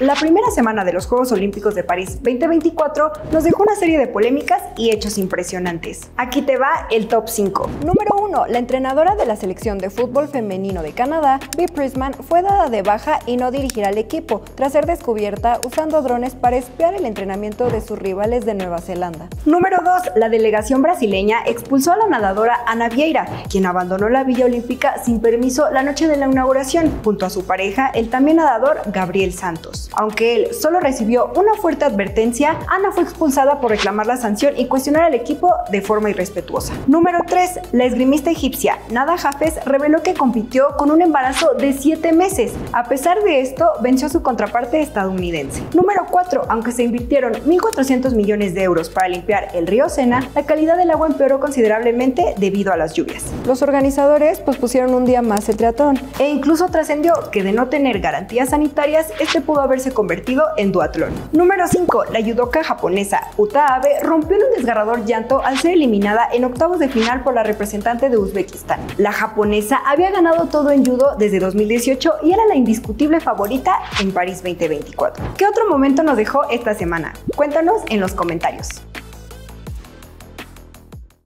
La primera semana de los Juegos Olímpicos de París 2024 nos dejó una serie de polémicas y hechos impresionantes. Aquí te va el top 5. Número 1. La entrenadora de la selección de fútbol femenino de Canadá, Bea Priestman, fue dada de baja y no dirigirá al equipo, tras ser descubierta usando drones para espiar el entrenamiento de sus rivales de Nueva Zelanda. Número 2. La delegación brasileña expulsó a la nadadora Ana Vieira, quien abandonó la Villa Olímpica sin permiso la noche de la inauguración, junto a su pareja, el también nadador Gabriel Santos. Aunque él solo recibió una fuerte advertencia, Ana fue expulsada por reclamar la sanción y cuestionar al equipo de forma irrespetuosa. Número 3. La esgrimista egipcia Nada Hafez reveló que compitió con un embarazo de 7 meses. A pesar de esto, venció a su contraparte estadounidense. Número 4. Aunque se invirtieron 1.400 millones de euros para limpiar el río Sena, la calidad del agua empeoró considerablemente debido a las lluvias. Los organizadores pospusieron un día más el triatlón e incluso trascendió que de no tener garantías sanitarias, este pudo haberse convertido en duatlón. Número 5. La judoka japonesa Utahabe rompió en un desgarrador llanto al ser eliminada en octavos de final por la representante de Uzbekistán. La japonesa había ganado todo en judo desde 2018 y era la indiscutible favorita en París 2024. ¿Qué otro momento nos dejó esta semana? Cuéntanos en los comentarios.